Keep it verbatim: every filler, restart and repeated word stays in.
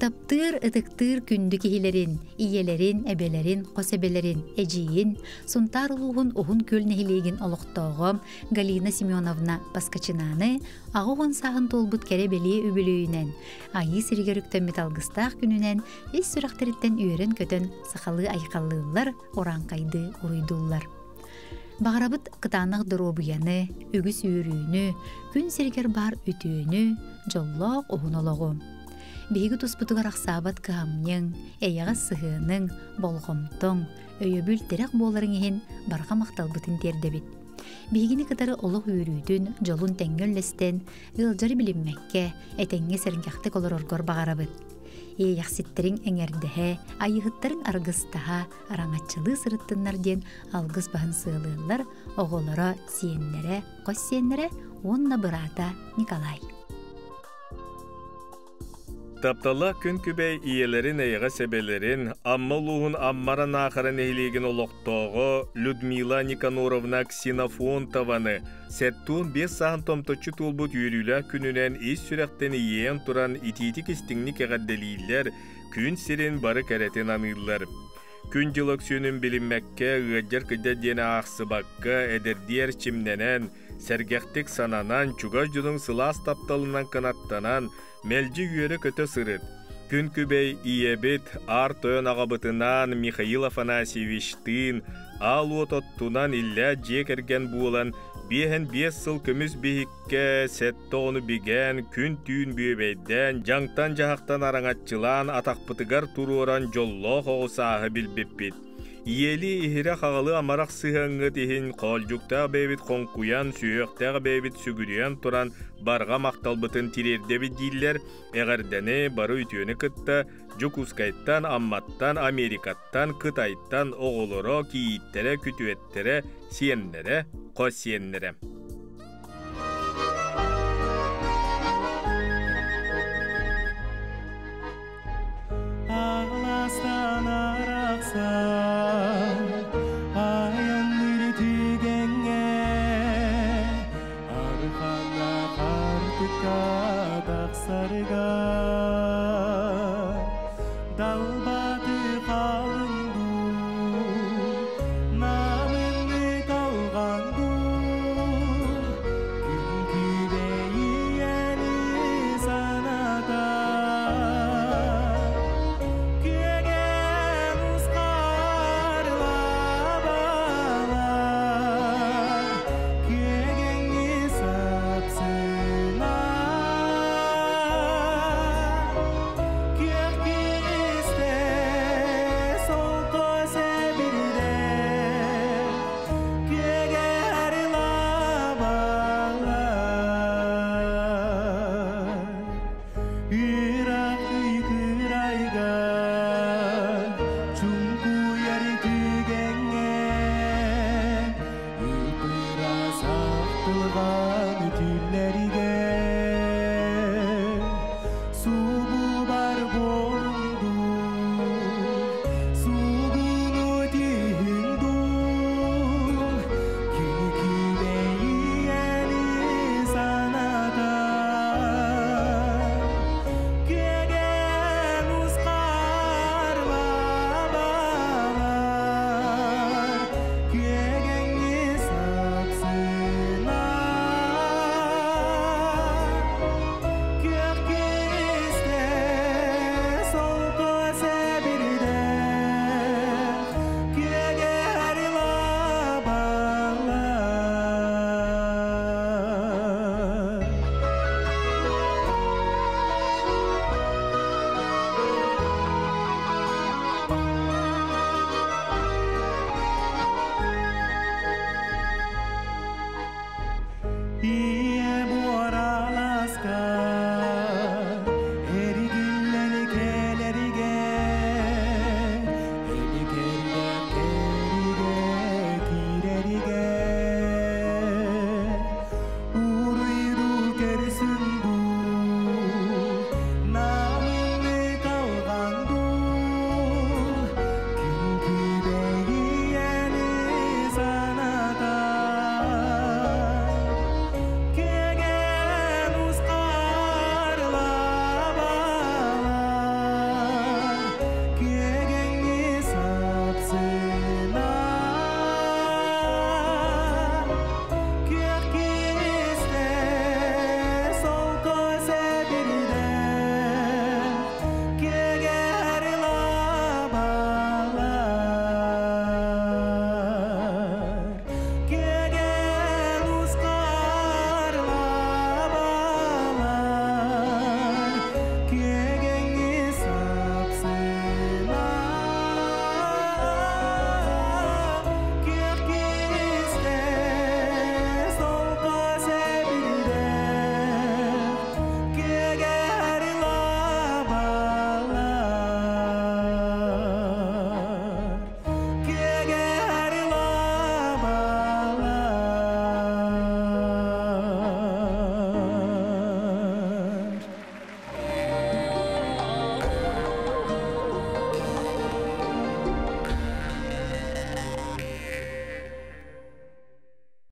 Taptır, ıtıktır kündüki hilerin, iyelerin, ebelerin, kosebelerin, eciyin, suntar uluğun uhun kül nehiligin oluqtoğum, Galina Semyonovna Baskaçınanı, ağuğun sağın tolbut kerebeliye übülüyünen, ayı sirgerükten metalgıstağ gününen, iş sürekteritten üyeren kötön sıxalı ayıqallığılar, orankaydı uruydullar. Bağrabıt kıtanıq dorobuyanı, ügüs üyürüyünü, gün sirger bar ütüyünü, jolloq uhunoloğu. Begi tusputugar aksabat kıhamnyın, eyağa sıhının, bolğomton, öyöbül terek boğların ehin barga maktalbıtın terdebit. Begini kıtarı oluq üyrüydün, jolun tengöllisten, ıljar bilinmekke, etenge serinkahtık olur orgor bağarabıt. Eyaksittirin engerdehe, ayıhıttırın argıstaha, aranatçılığı sırıttınlar den algız bahın sığılığınlar, oğulara, siyenlere, kos siyenlere, onna bırata Nikolay. Taptallah kün kübey iyelerin eyağa sebelerin, ammaluğun ammaran aharen ehliğin oluqtoğu Lyudmila Nikonorovna Ksenofontovanı, Settun beş sağın tomtoçu tulbut yürüyla kününen iş sürekten iyen turan ititik istinlik eğaddeliler, kün sirin barı kereten anıylar. Kün yıllık sünün bilinmekke, ıgıcar kıca dene aksıbakka, ederdiyer çimlenen, sergektik sananan, çugajcunun sılas taptalından kanattanan, melci üyeri kötü sırıt. Kün kübey iyebit, artoyon ağabıtınan, Mikhail Afanasyeviç'tin, aluotottunan illa cekergen buğulan, behen beş sıl kümüz bihikke, sette onu bigen, kün tüyün büyübeyden, jangtan jahaktan aranatçılan, atakpıtıgar turu oran jolloq oğu sahı bilbipbit. Iyeli ihire hağalı amaraq sıhıngı tihin, kolcukta bebit konkuyan, süyökta bebit sügürüyen turan, barga maktalbıtın tirerdebi diller, eğerdene barı ütüyeni kıtta, Cukuskayttan, Ammattan, Amerikattan, Kıtayttan, oğuloro, kiyitlere, kütüvetlere, siyenlere, kos siyenlere.